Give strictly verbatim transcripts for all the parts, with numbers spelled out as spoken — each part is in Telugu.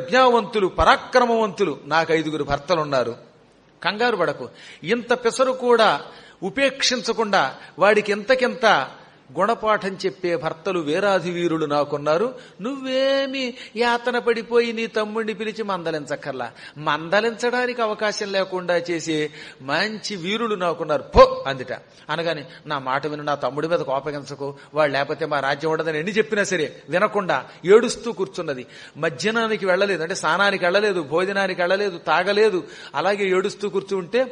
ప్రజ్ఞావంతులు, పరాక్రమవంతులు, నాకు ఐదుగురు భర్తలున్నారు, కంగారు పడకు, ఇంత పెసరు కూడా ఉపేక్షించకుండా వాడికి ఎంతకెంత గుణపాఠం చెప్పే భర్తలు వేరాధి వీరులు నాకున్నారు, నువ్వేమి యాతన పడిపోయి నీ తమ్ముడిని పిలిచి మందలించక్కర్లా, మందలించడానికి అవకాశం లేకుండా చేసే మంచి వీరులు నాకున్నారు పో అందుట అనగాని, నా మాట విను, నా తమ్ముడి మీద కోపగించకు, వాడు లేకపోతే మా రాజ్యం ఉండదని ఎన్ని చెప్పినా సరే వినకుండా ఏడుస్తూ కూర్చున్నది. మధ్యాహ్నానికి వెళ్ళలేదు, అంటే స్నానానికి వెళ్ళలేదు, భోజనానికి వెళ్ళలేదు, తాగలేదు, అలాగే ఏడుస్తూ కూర్చుంటే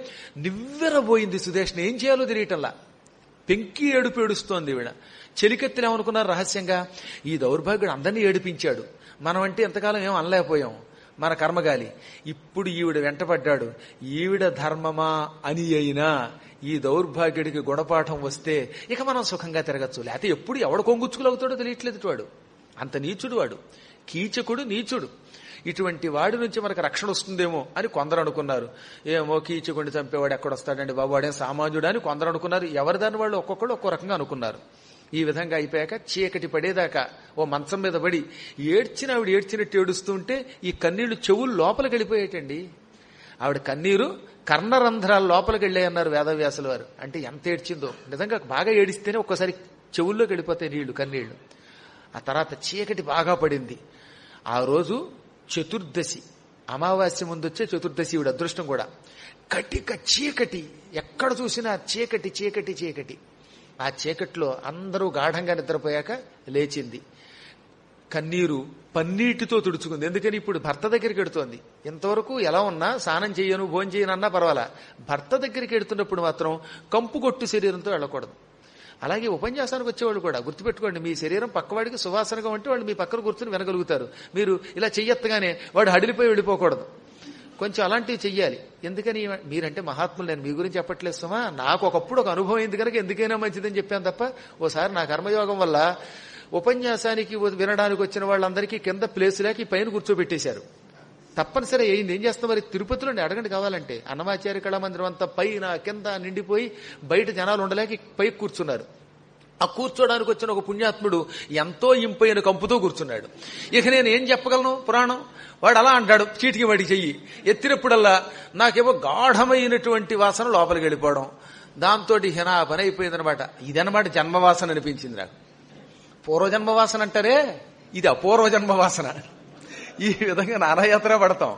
నివ్వెరబోయింది సుదేష్ని, ఏం చేయాలో తెలియటంలా, పెంకి ఏడుపు ఏడుస్తోంది ఈవిడ. చెలికెత్తిని ఏమనుకున్నారు రహస్యంగా, ఈ దౌర్భాగ్యుడు అందరినీ ఏడిపించాడు, మనం అంటే ఎంతకాలం ఏం అనలేకపోయాం, మన కర్మగాలి, ఇప్పుడు ఈవిడ వెంటపడ్డాడు, ఈవిడ ధర్మమా అని అయినా ఈ దౌర్భాగ్యుడికి గుణపాఠం వస్తే ఇక మనం సుఖంగా తిరగచ్చు, లేకపోతే ఎప్పుడు ఎవడ కొంగుచ్చుకులు అవుతాడో తెలియట్లేదు వాడు, అంత నీచుడు వాడు, కీచకుడు నీచుడు, ఇటువంటి వాడి నుంచి మనకు రక్షణ వస్తుందేమో అని కొందరు అనుకున్నారు. ఏమో కీచుకొని చంపేవాడు ఎక్కడొస్తాడండి బాబు, వాడే సామాన్యుడు అని కొందరు అనుకున్నారు. ఎవరి దాని వాళ్ళు ఒక్కొక్కడు ఒక్కో రకంగా అనుకున్నారు. ఈ విధంగా అయిపోయాక చీకటి పడేదాకా ఓ మంచం మీద పడి ఏడ్చిన ఆవిడ ఏడ్చినట్టు ఏడుస్తూ ఉంటే ఈ కన్నీళ్లు చెవులు లోపలికి వెళ్ళిపోయేటండి, ఆవిడ కన్నీరు కర్ణరంధ్రాల లోపలికి వెళ్ళాయన్నారు వేదవ్యాసుల వారు. అంటే ఎంత ఏడ్చిందో, నిజంగా బాగా ఏడిస్తేనే ఒక్కసారి చెవుల్లోకి వెళ్ళిపోతాయి నీళ్లు, కన్నీళ్లు. ఆ తర్వాత చీకటి బాగా పడింది. ఆ రోజు చతుర్దశి, అమావాస్య ముందు వచ్చే చతుర్దశి, ఈవిడ అదృష్టం కూడా. కటిక చీకటి, ఎక్కడ చూసినా చీకటి చీకటి చీకటి. ఆ చీకటిలో అందరూ గాఢంగా నిద్రపోయాక లేచింది, కన్నీరు పన్నీటితో తుడుచుకుంది. ఎందుకని, ఇప్పుడు భర్త దగ్గరికి ఎడుతోంది. ఇంతవరకు ఎలా ఉన్నా స్నానం చేయను, భోజనం చేయను అన్నా పర్వాలా, భర్త దగ్గరికి ఎడుతున్నప్పుడు మాత్రం కంపు కొట్టు శరీరంతో వెళ్ళకూడదు. అలాగే ఉపన్యాసానికి వచ్చేవాళ్ళు కూడా గుర్తుపెట్టుకోండి, మీ శరీరం పక్కవాడికి సువాసనగా ఉంటే వాళ్ళు మీ పక్కన కూర్చుని వినగలుగుతారు. మీరు ఇలా చెయ్యత్తగానే వాడు హడిలిపోయి వెళ్ళిపోకూడదు, కొంచెం అలాంటివి చెయ్యాలి. ఎందుకని, మీరంటే మహాత్ములు, నేను మీ గురించి చెప్పట్లేదు సుమా, నాకు ఒకప్పుడు ఒక అనుభవం అయింది కనుక ఎందుకైనా మంచిదని చెప్పాను తప్ప, ఓసారి నా కర్మయోగం వల్ల ఉపన్యాసానికి వినడానికి వచ్చిన వాళ్ళందరికీ కింద ప్లేస్ లేక పైన కూర్చోబెట్టేశారు, తప్పనిసరి అయింది. ఏం చేస్తాం మరి, తిరుపతిలో అడగండి కావాలంటే, అన్నమాచార్య కళామందిరం అంతా పైన కింద నిండిపోయి బయట జనాలు ఉండలేక పైకి కూర్చున్నారు. ఆ కూర్చోడానికి వచ్చిన ఒక పుణ్యాత్ముడు ఎంతో ఇంపైన కంపుతో కూర్చున్నాడు. ఇక నేను ఏం చెప్పగలను పురాణం, వాడు అలా అంటాడు, చీటికి వాడికి చెయ్యి ఎత్తినప్పుడల్లా నాకేమో గాఢమైనటువంటి వాసన లోపలికి వెళ్ళిపోవడం, దాంతో హెనా పని అయిపోయిందనమాట. ఇదనమాట జన్మవాసన అనిపించింది నాకు. పూర్వజన్మవాసన అంటారే, ఇది అపూర్వజన్మవాసన. ఈ విధంగా నానాయాత్ర పడతాం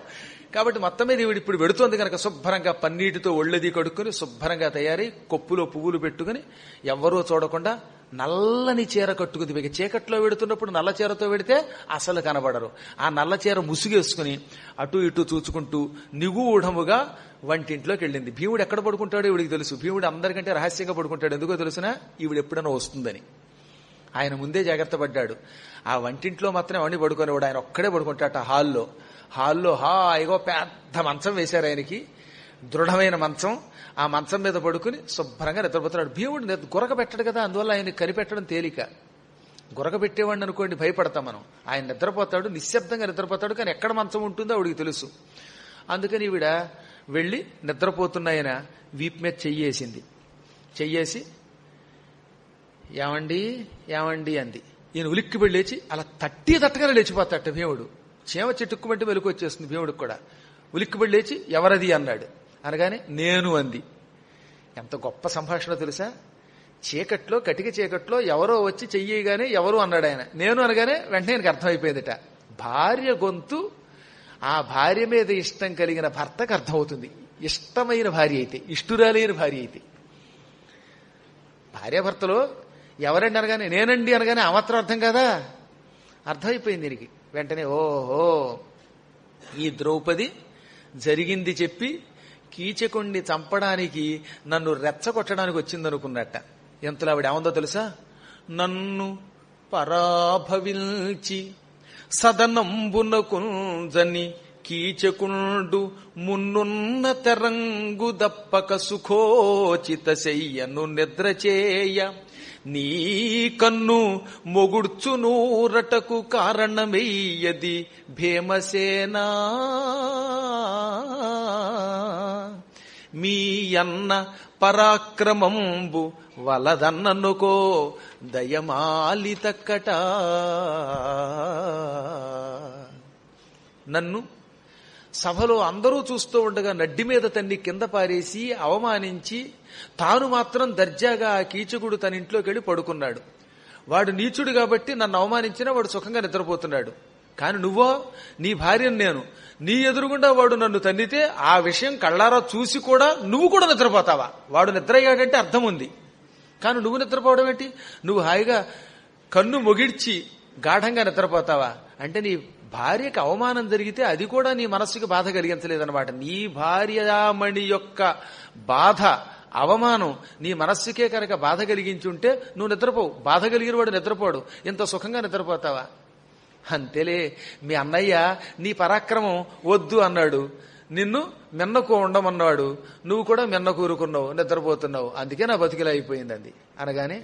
కాబట్టి మొత్తం మీద ఈవిడ ఇప్పుడు పెడుతోంది కనుక శుభ్రంగా పన్నీటితో ఒళ్ళది కడుక్కుని శుభ్రంగా తయారై కొప్పులో పువ్వులు పెట్టుకుని ఎవ్వరూ చూడకుండా నల్లని చీర కట్టుకుంది. మీకు చీకట్లో పెడుతున్నప్పుడు నల్ల చీరతో పెడితే అసలు కనబడరు. ఆ నల్ల చీర ముసుగేసుకుని అటు ఇటు చూచుకుంటూ నిగూఢముగా వంటింట్లోకి వెళ్ళింది. భీముడు ఎక్కడ పడుకుంటాడో ఈవిడికి తెలుసు. భీముడు అందరికంటే రహస్యంగా పడుకుంటాడు, ఎందుకో తెలుసునా, ఈవిడ ఎప్పుడైనా వస్తుందని. ఆయన ముందే జాగ్రత్త పడ్డాడు. ఆ వంటింట్లో మాత్రం అవన్నీ పడుకునేవాడు, ఆయన ఒక్కడే పడుకుంటాట హాల్లో. హాల్లో హాయిగా పెద్ద మంచం వేశారు ఆయనకి, దృఢమైన మంచం. ఆ మంచం మీద పడుకుని శుభ్రంగా నిద్రపోతున్నాడు. భీముడు గురక పెట్టాడు కదా, అందువల్ల ఆయన కనిపెట్టడం తేలిక. గురక పెట్టేవాడిని అనుకోండి భయపడతాం మనం, ఆయన నిద్రపోతాడు, నిశ్శబ్దంగా నిద్రపోతాడు, కానీ ఎక్కడ మంచం ఉంటుందో ఆవిడికి తెలుసు. అందుకని ఈవిడ వెళ్ళి నిద్రపోతున్నాయన వీపు మీద చెయ్యేసింది. చెయ్యేసి ఏమండి ఏమండి అంది. ఈయన ఉలిక్కిపడి లేచి అలా తట్టి తట్టగానే లేచిపోతాట భీముడు. చీమ చెట్టుక్కుమంటే వెలుకు వచ్చేస్తుంది భీముడికి కూడా. ఉలిక్కిపడి లేచి ఎవరది అన్నాడు. అనగానే నేను అంది. ఎంత గొప్ప సంభాషణ తెలుసా, చీకట్లో కటిక చీకట్లో ఎవరో వచ్చి చెయ్యగానే ఎవరు అన్నాడు ఆయన, నేను అనగానే వెంటనే ఆయనకు అర్థమైపోయిందిట. భార్య గొంతు, ఆ భార్య మీద ఇష్టం కలిగిన భర్తకు అర్థమవుతుంది, ఇష్టమైన భార్య అయితే, ఇష్టురాలైన భార్య అయితే. భార్యాభర్తలో ఎవరండి అనగానే నేనండి అనగానే ఆ మాత్రం అర్థం కదా, అర్థమైపోయింది దీనికి వెంటనే. ఓహో, ఈ ద్రౌపది జరిగింది చెప్పి కీచకుణ్ణి చంపడానికి నన్ను రెచ్చగొట్టడానికి వచ్చిందనుకున్నట్ట. ఎంతలో ఆవిడ ఏమందో తెలుసా, నన్ను పరాభవించి సదనంబునకుంజని కీచకుండు మున్నున్న తెరంగు దప్పక సుఖోచిత శయ్యను నిద్రచేయ నీ కన్ను మొగుడ్చు నూరటకు కారణమయ్యది భీమసేనా. మీ అన్న పరాక్రమంబు వలదన్ననుకో దయమాలి తక్కట. నన్ను సభలో అందరూ చూస్తూ ఉండగా నడ్డి మీద తన్ని కింద పారేసి అవమానించి తాను మాత్రం దర్జాగా ఆ కీచకుడు తన ఇంట్లోకి వెళ్ళి పడుకున్నాడు. వాడు నీచుడు కాబట్టి నన్ను అవమానించినా వాడు సుఖంగా నిద్రపోతున్నాడు. కాని నువ్వో నీ భార్యను నేను నీ ఎదురుగుండా వాడు నన్ను తన్నితే ఆ విషయం కళ్ళారా చూసి కూడా నువ్వు కూడా నిద్రపోతావా? వాడు నిద్రయ్యాడంటే అర్థం ఉంది, కాని నువ్వు నిద్రపోవడం ఏంటి? నువ్వు హాయిగా కన్ను మొగిడ్చి గాఢంగా నిద్రపోతావా అంటే నీ భార్యకు అవమానం జరిగితే అది కూడా నీ మనస్సుకి బాధ కలిగించలేదన్నమాట. నీ భార్యామణి యొక్క బాధ అవమానం నీ మనస్సుకే కనుక బాధ కలిగించి ఉంటే నువ్వు నిద్రపోవు, బాధ కలిగిన వాడు నిద్రపోడు, ఇంత సుఖంగా నిద్రపోతావా? అంతేలే, మీ అన్నయ్య నీ పరాక్రమం వద్దు అన్నాడు, నిన్ను మెన్నకు ఉండమన్నాడు, నువ్వు కూడా మెన్న కూరుకున్నావు, నిద్రపోతున్నావు, అందుకే నా బతికిలా అయిపోయిందండి అనగానే,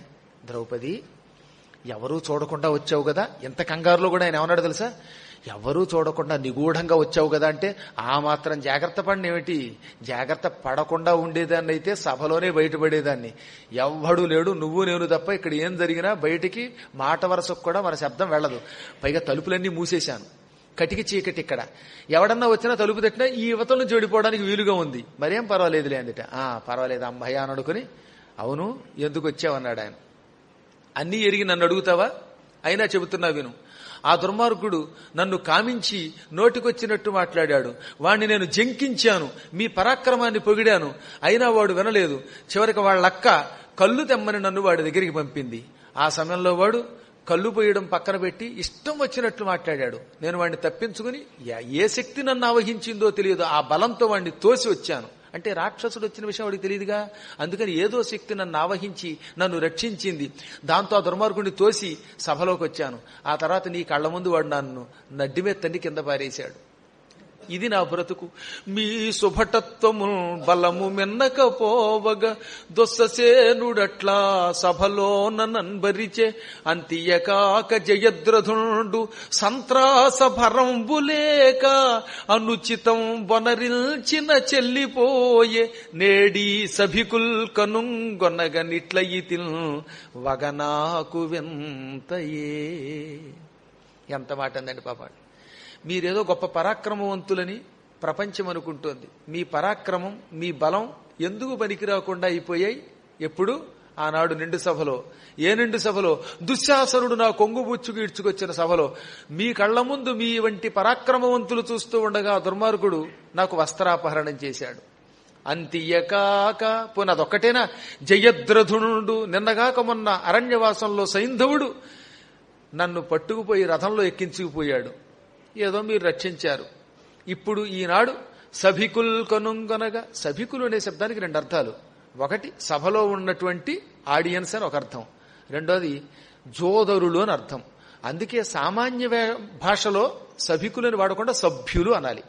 ద్రౌపది ఎవరూ చూడకుండా వచ్చావు కదా. ఎంత కంగారులో కూడా ఆయన ఏమన్నాడు తెలుసా? ఎవరూ చూడకుండా నిగూఢంగా వచ్చావు కదా అంటే ఆ మాత్రం జాగ్రత్త పడినేమిటి, జాగ్రత్త పడకుండా ఉండేదాన్ని అయితే సభలోనే బయటపడేదాన్ని. ఎవ్వడూ లేడు, నువ్వు నేను తప్ప, ఇక్కడ ఏం జరిగినా బయటికి మాట వరసకు కూడా మన శబ్దం వెళ్ళదు. పైగా తలుపులన్నీ మూసేశాను, కటికి చీకటి, ఇక్కడ ఎవడన్నా వచ్చినా తలుపు తట్టినా ఈ యువతలను చెడిపోవడానికి వీలుగా ఉంది, మరేం పర్వాలేదులే అందుట. ఆ పర్వాలేదు అంబయ్య అని అనుకుని, అవును ఎందుకు వచ్చావన్నాడు ఆయన. అన్నీ ఎరిగి నన్ను అడుగుతావా? అయినా చెబుతున్నా విను. ఆ దుర్మార్గుడు నన్ను కామించి నోటికొచ్చినట్టు మాట్లాడాడు, వాణ్ణి నేను జంకించాను, మీ పరాక్రమాన్ని పొగిడాను, అయినా వాడు వినలేదు. చివరికి వాళ్ళక్క కళ్ళు తెమ్మని నన్ను వాడి దగ్గరికి పంపింది. ఆ సమయంలో వాడు కళ్ళు పోయడం పక్కన పెట్టి ఇష్టం వచ్చినట్లు మాట్లాడాడు. నేను వాడిని తప్పించుకుని ఏ శక్తి నన్ను ఆవహించిందో తెలియదు, ఆ బలంతో వాడిని తోసి వచ్చాను. అంటే రాక్షసుడు వచ్చిన విషయం వాడికి తెలియదుగా, అందుకని ఏదో శక్తి నన్ను ఆవహించి నన్ను రక్షించింది. దాంతో ఆ దుర్మార్గుడిని తోసి సభలోకి వచ్చాను. ఆ తర్వాత నీ కళ్ళ ముందు వాడు నన్ను నడ్డి మీద తన్ని కింద పారేశాడు. ఇది నా బ్రతుకు. మీ శుభటత్వము బలము మెన్నకపోవగా దొస్సేనుడట్లా సభలో నన్బరిచే అంతియకాక జయద్రథుండు సంత్రాస భరంబులేక అనుచితం వనరిల్చిన చెల్లిపోయే నేడి సభికుల్ కనుగొనగనిట్లయితిల్ వగనాకు వింతయే. ఎంత మాట అందండి పాపాడు. మీరేదో గొప్ప పరాక్రమవంతులని ప్రపంచం అనుకుంటోంది. మీ పరాక్రమం మీ బలం ఎందుకు పనికిరాకుండా అయిపోయాయి? ఎప్పుడు? ఆనాడు నిండు సభలో. ఏ నిండు సభలో? దుశ్శాసనుడు నా కొంగు బుచ్చుకు ఈడ్చుకొచ్చిన సభలో. మీ కళ్ల ముందు మీ వంటి పరాక్రమవంతులు చూస్తూ ఉండగా దుర్మార్గుడు నాకు వస్త్రాపహరణం చేశాడు. అంతియకాక, పోనీ అదొక్కటేనా? జయద్రథునుడు నిన్నగాక మొన్న అరణ్యవాసంలో సైంధవుడు నన్ను పట్టుకుపోయి రథంలో ఎక్కించుకుపోయాడు, ఏదో మీరు రక్షించారు. ఇప్పుడు ఈనాడు సభికుల్ కనుగొనగా, సభికులు అనే శబ్దానికి రెండు అర్థాలు. ఒకటి సభలో ఉన్నటువంటి ఆడియన్స్ అని ఒక అర్థం, రెండోది జోదరులు అని అర్థం. అందుకే సామాన్య భాషలో సభికులని వాడకుండా సభ్యులు అనాలి.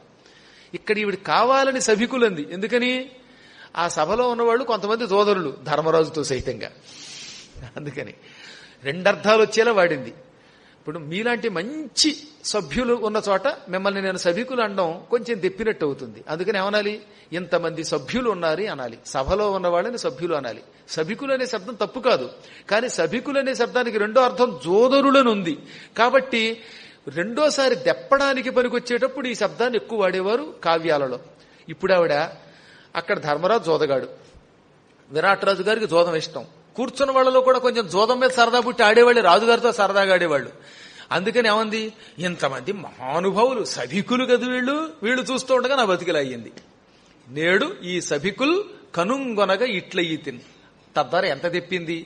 ఇక్కడ ఈవిడ కావాలని సభికులంది, ఎందుకని ఆ సభలో ఉన్నవాళ్ళు కొంతమంది జోదరులు ధర్మరాజుతో సహితంగా, అందుకని రెండర్థాలు వచ్చేలా వాడింది. ఇప్పుడు మీలాంటి మంచి సభ్యులు ఉన్న చోట మిమ్మల్ని నేను సభికులు అనడం కొంచెం దెప్పినట్టు అవుతుంది, అందుకని ఏమనాలి? ఇంతమంది సభ్యులు ఉన్నారు అనాలి, సభలో ఉన్న వాళ్ళని సభ్యులు అనాలి. సభికులు అనే శబ్దం తప్పు కాదు, కానీ సభికులు అనే శబ్దానికి రెండో అర్థం జోదరులని ఉంది, కాబట్టి రెండోసారి దెప్పడానికి పనికొచ్చేటప్పుడు ఈ శబ్దాన్ని ఎక్కువ వాడేవారు కావ్యాలలో. ఇప్పుడు ఆవిడ అక్కడ ధర్మరాజు జోదగాడు, విరాటరాజు గారికి జోదం ఇష్టం, కూర్చున్న వాళ్ళలో కూడా కొంచెం జోదం మీద సరదా పుట్టి ఆడేవాళ్ళు, రాజుగారితో సరదాగా ఆడేవాళ్ళు. అందుకని ఏమంది, ఇంతమంది మహానుభావులు సభికులు కదా వీళ్ళు, వీళ్ళు చూస్తూ ఉండగా నా బతికిలా అయ్యింది. నేడు ఈ సభికులు కనుంగొనగా ఇట్లయి తిని, తద్వారా ఎంత తెప్పింది?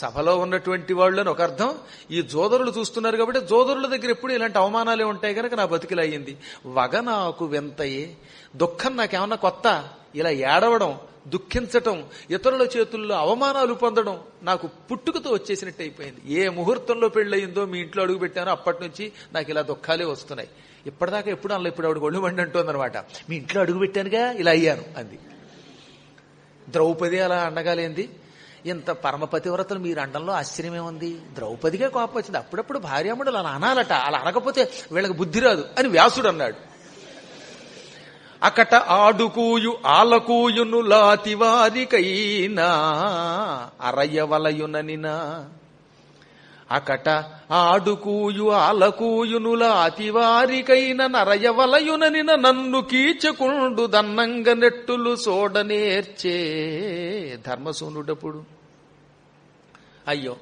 సభలో ఉన్నటువంటి వాళ్ళు అని ఒక అర్థం, ఈ జోదరులు చూస్తున్నారు కాబట్టి జోదరుల దగ్గర ఎప్పుడు ఇలాంటి అవమానాలే ఉంటాయి కనుక నా బతికిలా అయ్యింది. వగ నాకు వింతయే, దుఃఖం నాకేమన్నా కొత్త? ఇలా ఏడవడం, దుఃఖించటం, ఇతరుల చేతుల్లో అవమానాలు పొందడం నాకు పుట్టుకతో వచ్చేసినట్టు అయిపోయింది. ఏ ముహూర్తంలో పెళ్ళయిందో మీ ఇంట్లో అడుగు పెట్టానో అప్పటి నుంచి నాకు ఇలా దుఃఖాలే వస్తున్నాయి. ఇప్పటిదాకా ఎప్పుడు అలా, ఇప్పుడు ఆవిడ ఒళ్ళు మండి అంటోందనమాట, మీ ఇంట్లో అడుగు పెట్టానుగా ఇలా అయ్యాను అంది. ద్రౌపది అలా అండగాలేంది, ఇంత పరమపతివ్రతలు మీరు అండంలో ఆశ్చర్యమే ఉంది. ద్రౌపదిగా కోపం వచ్చింది, అప్పుడప్పుడు భార్యాముడు అలా అనాలట, అలా అనకపోతే వీళ్ళకి బుద్ధి రాదు అని వ్యాసుడు అన్నాడు. అకట ఆడుకూయు ఆలకూయును లాతివారికైనా అరయవలయుననినా అకట ఆడుకూయు ఆలకూయునుల అతివారికైన నరయవలయుననిన నన్ను కీచకుండు దన్నంగ నెట్టులు సోడనేర్చే ధర్మసూనుడప్పుడు. అయ్యో,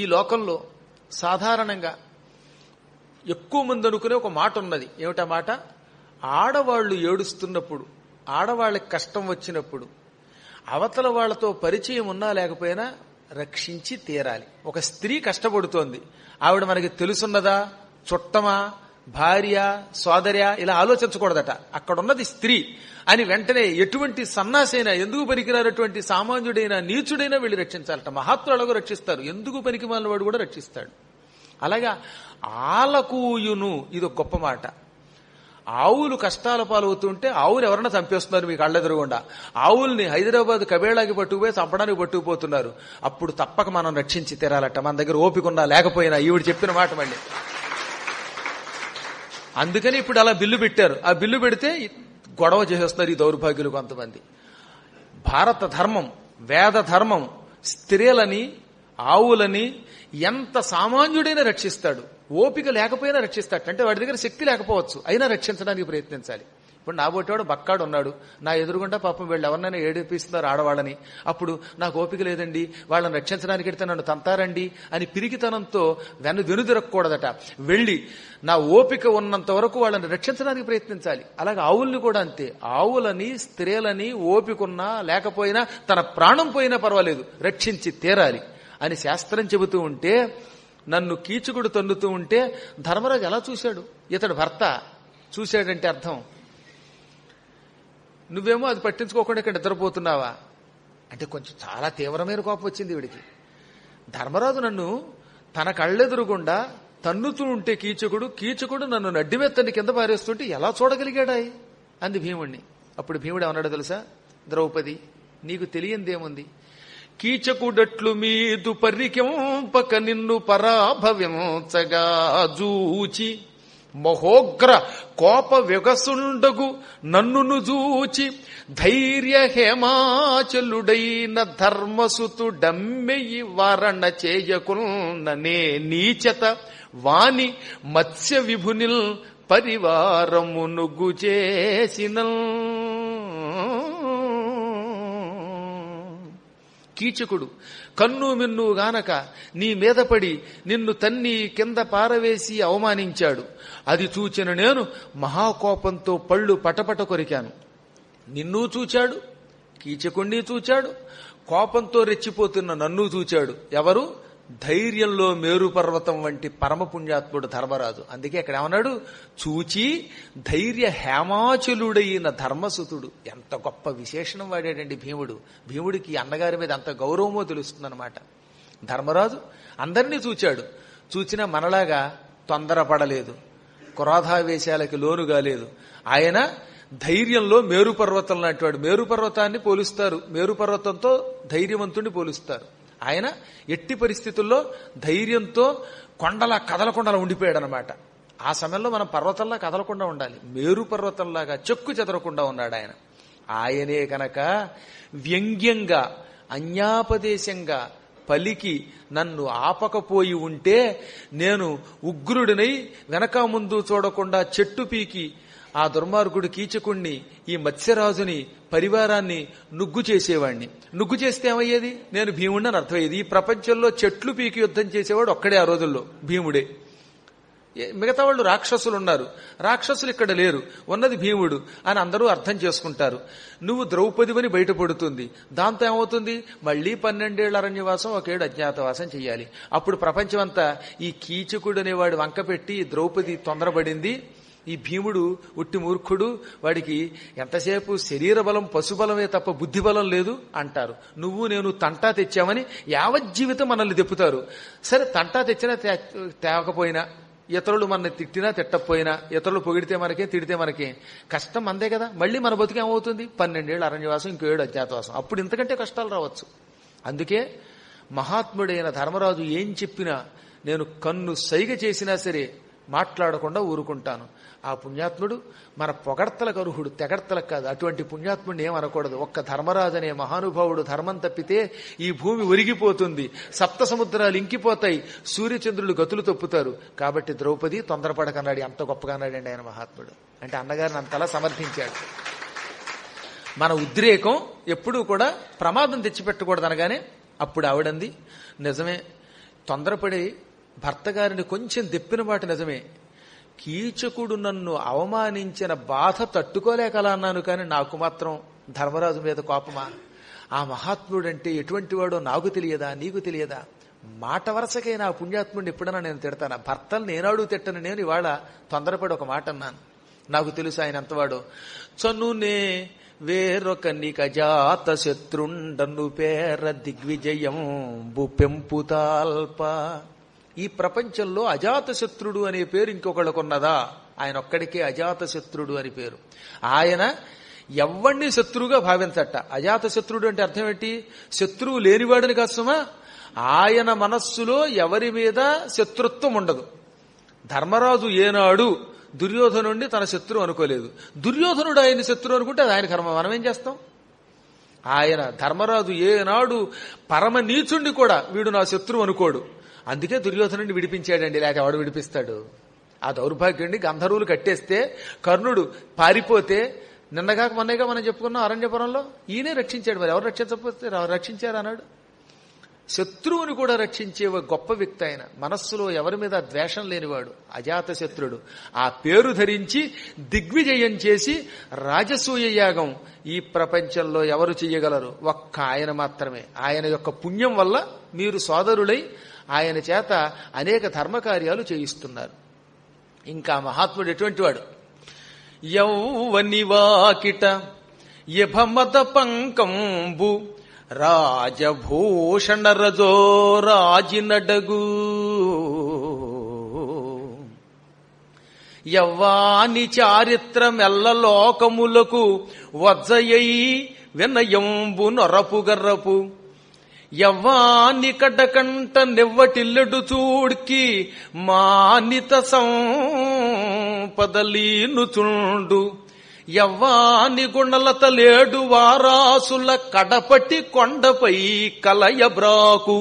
ఈ లోకంలో సాధారణంగా ఎక్కువ మంది అనుకునే ఒక మాట ఉన్నది. ఏమిటా మాట? ఆడవాళ్లు ఏడుస్తున్నప్పుడు, ఆడవాళ్ళకి కష్టం వచ్చినప్పుడు అవతల వాళ్లతో పరిచయం ఉన్నా లేకపోయినా రక్షించి తీరాలి. ఒక స్త్రీ కష్టపడుతోంది, ఆవిడ మనకి తెలుసున్నదా, చుట్టమా, భార్య, సోదర్య, ఇలా ఆలోచించకూడదట. అక్కడున్నది స్త్రీ అని వెంటనే ఎటువంటి సన్నాసైనా, ఎందుకు పనికిరానటువంటి సామాన్యుడైనా నీచుడైనా వీళ్ళు రక్షించాలట. మహాత్ములకు రక్షిస్తారు, ఎందుకు పనికి మాలిన వాడు కూడా రక్షిస్తాడు. అలాగా ఆలకూయును, ఇది ఒక గొప్ప మాట. ఆవులు కష్టాల పాలవుతుంటే ఆవులు ఎవరన్నా చంపేస్తున్నారు మీకు కళ్ళెదురుగుండా. ఆవుల్ని హైదరాబాద్ కబేళాకి పట్టుకుపోయి చంపడానికి పట్టుకుపోతున్నారు. అప్పుడు తప్పక మనం రక్షించి తీరాలట, మన దగ్గర ఓపికన్నా లేకపోయినా. ఈవిడ చెప్పిన మాట మళ్ళీ. అందుకని ఇప్పుడు అలా బిల్లు పెట్టారు. ఆ బిల్లు పెడితే గొడవ చేసేస్తున్నారు ఈ దౌర్భాగ్యులు కొంతమంది. భారత ధర్మం, వేద ధర్మం స్త్రీలని, ఆవులని ఎంత సామాన్యుడైనా రక్షిస్తాడు. ఓపిక లేకపోయినా రక్షిస్తాడు. అంటే వాడి దగ్గర శక్తి లేకపోవచ్చు, అయినా రక్షించడానికి ప్రయత్నించాలి. ఇప్పుడు నాబోటేవాడు బక్కాడు ఉన్నాడు, నా ఎదురుగుండా పాపం వీళ్ళు ఎవరినైనా ఏడిపిస్తున్నారు ఆడవాళ్ళని. అప్పుడు నాకు ఓపిక లేదండి, వాళ్ళని రక్షించడానికి వెడితే నన్ను తంతారండి అని పిరికితనంతో వెను వెనుదిరక్కూడదట. వెళ్ళి నా ఓపిక ఉన్నంత వరకు వాళ్ళని రక్షించడానికి ప్రయత్నించాలి. అలాగే ఆవుల్ని కూడా అంతే. ఆవులని, స్త్రీలని ఓపికన్నా లేకపోయినా, తన ప్రాణం పోయినా పర్వాలేదు, రక్షించి తీరాలి అని శాస్త్రం చెబుతూ ఉంటే, నన్ను కీచుకుడు తన్నుతూ ఉంటే ధర్మరాజు ఎలా చూశాడు. ఇతడు భర్త చూశాడంటే అర్థం, నువ్వేమో అది పట్టించుకోకుండా ఇక్కడ నిద్రపోతున్నావా అంటే కొంచెం చాలా తీవ్రమైన కోపం వచ్చింది వీడికి. ధర్మరాజు నన్ను తన కళ్ళెదురుగుండా తన్నుతూ ఉంటే కీచుకుడు, కీచుకుడు నన్ను నడ్డి మీద తన్ని కింద పారేస్తుంటే ఎలా చూడగలిగాడాయి అంది భీముణ్ణి. అప్పుడు భీముడు ఏమన్నాడు తెలుసా? ద్రౌపది, నీకు తెలియందేముంది, కీచకుడట్లు మీదు పరికింపక నిన్ను పరాభవించగా జూచి మహోగ్ర కోప విగసుండగు నన్నును జూచి ధైర్య హేమాచలుడైన ధర్మసుతు డమ్మెయి వారణ చేయకునే నీచత వాణి మత్స్య విభునిల్ పరివారమును గుచేసినల్. కీచకుడు కన్ను మిన్ను గానక నీ మీద పడి నిన్ను తన్ని కింద పారవేసి అవమానించాడు. అది చూచిన నేను మహాకోపంతో పళ్ళు పటపట కొరికాను. నిన్ను చూచాడు, కీచకుణ్ణి చూచాడు, కోపంతో రెచ్చిపోతున్న నన్ను చూచాడు. ఎవరు? ధైర్యంలో మేరుపర్వతం వంటి పరమపుణ్యాత్ముడు ధర్మరాజు. అందుకే అక్కడ ఏమన్నాడు? చూచి ధైర్య హేమాచలుడైన ధర్మసుతుడు. ఎంత గొప్ప విశేషణం వాడాడండి భీముడు. భీముడికి అన్నగారి మీద అంత గౌరవమో తెలుస్తుందన్నమాట. ధర్మరాజు అందరినీ చూచాడు, చూచినా మనలాగా తొందరపడలేదు, క్రోధావేశాలకి లోను కాలేదు. ఆయన ధైర్యంలో మేరుపర్వతం లాంటి వాడు. మేరుపర్వతాన్ని పోలుస్తారు, మేరుపర్వతంతో ధైర్యవంతుడిని పోలుస్తారు. ఆయన ఎట్టి పరిస్థితుల్లో ధైర్యంతో కొండలా కదలకుండా ఉండిపోయాడు అనమాట. ఆ సమయంలో మనం పర్వతంలా కదలకుండా ఉండాలి. మేరు పర్వతంలాగా చెక్కు చెదరకుండా ఉన్నాడు ఆయన. ఆయనే కనుక వ్యంగ్యంగా, అన్యాపదేశంగా పలికి నన్ను ఆపకపోయి ఉంటే నేను ఉగ్రుడినై వెనక ముందు చూడకుండా చెట్టు పీకి ఆ దుర్మార్గుడు కీచకుణ్ణి, ఈ మత్స్యరాజుని పరివారాన్ని నుగ్గు చేసేవాడిని. నుగ్గు చేస్తే ఏమయ్యేది? నేను భీముడిని అని అర్థమయ్యేది. ఈ ప్రపంచంలో చెట్లు పీకి యుద్ధం చేసేవాడు ఒక్కడే ఆ రోజుల్లో, భీముడే. మిగతా వాళ్ళు రాక్షసులు ఉన్నారు, రాక్షసులు ఇక్కడ లేరు, ఉన్నది భీముడు అని అందరూ అర్థం చేసుకుంటారు. నువ్వు ద్రౌపదివని బయటపడుతుంది, దాంతో ఏమవుతుంది? మళ్లీ పన్నెండేళ్ల అరణ్యవాసం, ఒకేడు అజ్ఞాతవాసం చెయ్యాలి. అప్పుడు ప్రపంచమంతా ఈ కీచకుడు అనేవాడు వంక పెట్టి ద్రౌపది తొందరపడింది, ఈ భీముడు ఉట్టి మూర్ఖుడు, వాడికి ఎంతసేపు శరీర బలం పశుబలమే తప్ప బుద్ధి బలం లేదు అంటారు. నువ్వు నేను తంటా తెచ్చామని యావజ్జీవితం మనల్ని తిప్పుతారు. సరే, తంటా తెచ్చినా తేకపోయినా, ఇతరులు మనల్ని తిట్టినా తిట్టకపోయినా, ఇతరులు పొగిడితే మనకే తిడితే మనకే, కష్టం అందే కదా. మళ్ళీ మన బతుకేమవుతుంది? పన్నెండేళ్ళు అరణ్యవాసం, ఇంకో ఏడు అజ్ఞాతవాసం. అప్పుడు ఇంతకంటే కష్టాలు రావచ్చు. అందుకే మహాత్ముడైన ధర్మరాజు ఏం చెప్పినా, నేను కన్ను సైగ చేసినా సరే మాట్లాడకుండా ఊరుకుంటాను. ఆ పుణ్యాత్ముడు మన పొగడ్తలకు అర్హుడు, తెగడ్తలకు కాదు. అటువంటి పుణ్యాత్ముడిని ఏమనకూడదు. ఒక్క ధర్మరాజు అనే మహానుభావుడు ధర్మం తప్పితే ఈ భూమి ఒరిగిపోతుంది, సప్త సముద్రాలు ఇంకిపోతాయి, సూర్యచంద్రులు గతులు తప్పుతారు. కాబట్టి ద్రౌపది తొందరపడకన్నాడు. అంత గొప్పగా అన్నాడండి ఆయన మహాత్ముడు. అంటే అన్నగారిని అంతలా సమర్థించాడు. మన ఉద్రేకం ఎప్పుడూ కూడా ప్రమాదం తెచ్చిపెట్టకూడదు అనగానే అప్పుడు ఆవిడంది, నిజమే, తొందరపడి భర్త గారిని కొంచెం దెప్పిన మాట నిజమే. కీచకుడు నన్ను అవమానించిన బాధ తట్టుకోలేకలా అన్నాను, కానీ నాకు మాత్రం ధర్మరాజు మీద కోపమా? ఆ మహాత్ముడు అంటే ఎటువంటి వాడో నాకు తెలియదా, నీకు తెలియదా? మాట వరసకైనా ఆ పుణ్యాత్ముడిని ఎప్పుడన్నా నేను తిడతానా? భర్తలు నేనాడు తిట్టను. నేను ఇవాళ తొందరపడి ఒక మాట అన్నాను, నాకు తెలుసు ఆయన ఎంతవాడో. చనునే వేరొక నికజాత శత్రుండను పేర దిగ్విజయం బు పెంపుతాల్ప. ఈ ప్రపంచంలో అజాత శత్రుడు అనే పేరు ఇంకొకళ్ళకున్నదా? ఆయన ఒక్కడికే అజాత శత్రుడు అని పేరు. ఆయన ఎవరిని శత్రువుగా భావించట. అజాత శత్రుడు అంటే అర్థం ఏంటి? శత్రువు లేనివాడిని కాసమా. ఆయన మనస్సులో ఎవరి మీద శత్రుత్వం ఉండదు. ధర్మరాజు ఏనాడు దుర్యోధనుడిని తన శత్రువు అనుకోలేదు. దుర్యోధనుడు ఆయన శత్రువు అనుకుంటే అది ఆయన కర్మ, మనం ఏం చేస్తాం? ఆయన ధర్మరాజు ఏనాడు పరమ నీచుండి కూడా వీడు నా శత్రువు అనుకోడు. అందుకే దుర్యోధనుడిని విడిపించాడండి, లేక ఎవడు విడిపిస్తాడు? ఆ దౌర్భాగ్యుడిని గంధర్వులు కట్టేస్తే కర్ణుడు పారిపోతే, నిన్నగాక మొన్నగా మనం చెప్పుకున్నాం అరణ్యపురంలో, ఈయనే రక్షించాడు. మరి ఎవరు రక్షించకపోతే రక్షించారు అన్నాడు. శత్రువుని కూడా రక్షించే గొప్ప వ్యక్తి ఆయన. మనస్సులో ఎవరి మీద ద్వేషం లేనివాడు అజాత శత్రుడు. ఆ పేరు ధరించి దిగ్విజయం చేసి రాజసూయ యాగం ఈ ప్రపంచంలో ఎవరు చెయ్యగలరు? ఒక్క ఆయన మాత్రమే. ఆయన యొక్క పుణ్యం వల్ల మీరు సోదరులై ఆయన చేత అనేక ధర్మకార్యాలు చేయిస్తున్నారు. ఇంకా మహాత్ముడు ఎటువంటి వాడు? యౌవనివాకిట యభమద పంకంబు రాజభూషణ రజో రాజినడగు. యవ్వాని చారిత్రమెల్లలోకములకు వజ్జయై వినయంబు నొరపుగర్రపు. యవ్వాని కడకంట నివ్వటిల్లడు చూడ్కి మానిత సంపదలీను చుండు. యవ్వాని గుణలత లేడు వారాసుల కడపటి కొండపై కలయబ్రాకు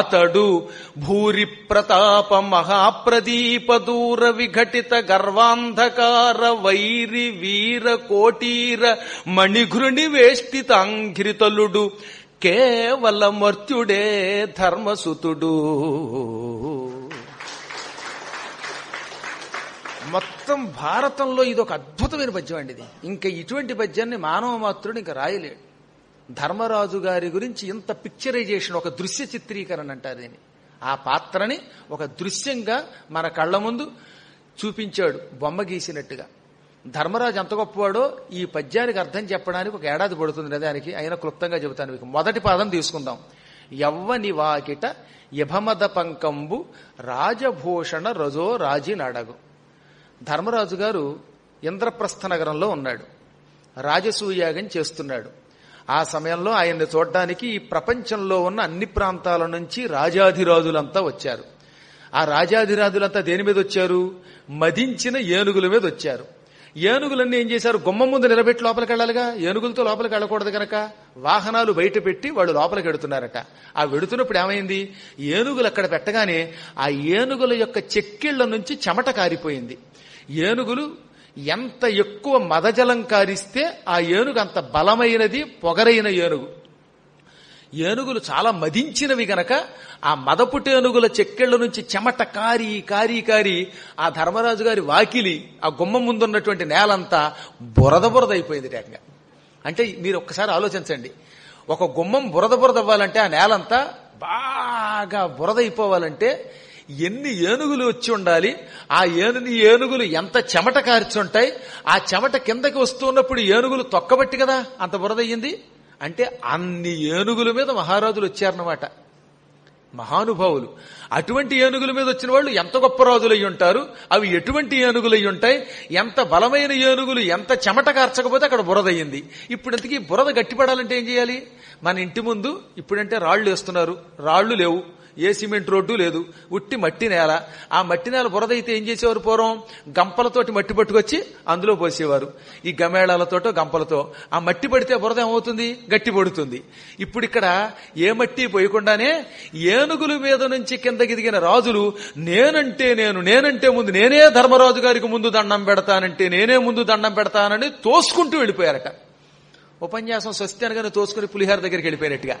అతడు. భూరి ప్రతాప మహాప్రదీప దూర విఘటిత గర్వాంధకార వైరి వీర కోటీర మణిఘృణి వేష్టిత అంఘ్రితలుడు. కేవల మర్త్యుడే ధర్మసుతుడు. మొత్తం భారతంలో ఇదొక అద్భుతమైన పద్యం అండి ఇది. ఇంకా ఇటువంటి పద్యాన్ని మానవ మాత్రుడు ఇంకా రాయలేడు. ధర్మరాజు గారి గురించి ఇంత పిక్చరైజేషన్, ఒక దృశ్య చిత్రీకరణ అంటారు దీన్ని. ఆ పాత్రని ఒక దృశ్యంగా మన కళ్ళ ముందు చూపించాడు, బొమ్మ గీసినట్టుగా. ధర్మరాజు ఎంత గొప్పవాడో ఈ పద్యానికి అర్థం చెప్పడానికి ఒక ఏడాది పడుతుంది దానికి. అయినా క్లుప్తంగా చెబుతాను మీకు. మొదటి పాదం తీసుకుందాం. యవ్వని వాకిట యభమద పంకంబు రాజభూషణ రజో రాజి నడగు. ధర్మరాజు గారు ఇంద్రప్రస్థ నగరంలో ఉన్నాడు, రాజసూయాగం చేస్తున్నాడు. ఆ సమయంలో ఆయన్ని చూడడానికి ఈ ప్రపంచంలో ఉన్న అన్ని ప్రాంతాల నుంచి రాజాధిరాజులంతా వచ్చారు. ఆ రాజాధిరాజులంతా దేని మీద వచ్చారు? మదించిన ఏనుగుల మీద వచ్చారు. ఏనుగులన్నీ ఏం చేశారు? గుమ్మం ముందు నిలబెట్టి లోపలికి వెళ్ళాలిగా, ఏనుగులతో లోపలికి వెళ్ళకూడదు కనుక వాహనాలు బయట పెట్టి వాళ్ళు లోపలికి వెడుతున్నారట. ఆ వెడుతున్నప్పుడు ఏమైంది? ఏనుగులు అక్కడ పెట్టగానే ఆ ఏనుగుల యొక్క చెక్కిళ్ల నుంచి చెమట కారిపోయింది. ఏనుగులు ఎంత ఎక్కువ మదజలం కారిస్తే ఆ ఏనుగు అంత బలమైనది, పొగరైన ఏనుగు. ఏనుగులు చాలా మదించినవి గనక ఆ మదపుటి ఏనుగుల చెక్కెళ్ల నుంచి చెమట కారి కారి కారి ఆ ధర్మరాజు గారి వాకిలి, ఆ గుమ్మం ముందున్నటువంటి నేలంతా బురద బురద అయిపోయింది ఏకంగా. అంటే మీరు ఒక్కసారి ఆలోచించండి, ఒక గుమ్మం బురద బురద అవ్వాలంటే, ఆ నేలంతా బాగా బురద అయిపోవాలంటే ఎన్ని ఏనుగులు వచ్చి ఉండాలి, ఆ ఏనుని ఏనుగులు ఎంత చెమట కార్చుంటాయి, ఆ చెమట కిందకి వస్తున్నప్పుడు ఏనుగులు తొక్కబట్టి కదా అంత బురదయ్యింది. అంటే అన్ని ఏనుగుల మీద మహారాజులు వచ్చారన్నమాట, మహానుభావులు. అటువంటి ఏనుగుల మీద వచ్చిన వాళ్ళు ఎంత గొప్ప రాజులయ్యి ఉంటారు, అవి ఎటువంటి ఏనుగులయ్యి ఉంటాయి, ఎంత బలమైన ఏనుగులు ఎంత చెమట కార్చకపోతే అక్కడ బురదయ్యింది. ఇప్పుడంతకీ బురద గట్టిపడాలంటే ఏం చేయాలి? మన ఇంటి ముందు ఇప్పుడంటే రాళ్లు వేస్తున్నారు, రాళ్లు లేవు, ఏ సిమెంట్ రోడ్డు లేదు, ఉట్టి మట్టి నేల. ఆ మట్టి నేల బురదైతే ఏం చేసేవారు పూర్వం? గంపలతోటి మట్టి పట్టుకొచ్చి అందులో పోసేవారు, ఈ గమేళాలతోటో గంపలతో. ఆ మట్టి పడితే బురద ఏమవుతుంది? గట్టి పడుతుంది. ఇప్పుడు ఇక్కడ ఏ మట్టి పోయకుండానే ఏనుగుల మీద నుంచి కిందకి దిగిన రాజులు, నేనంటే నేను నేనంటే ముందు నేనే ధర్మరాజు గారికి ముందు దండం పెడతానంటే నేనే ముందు దండం పెడతానని తోసుకుంటూ వెళ్ళిపోయారట. ఉపన్యాసం స్వస్తి అనగానే తోసుకుని పులిహార దగ్గరికి వెళ్ళిపోయినట్టుగా.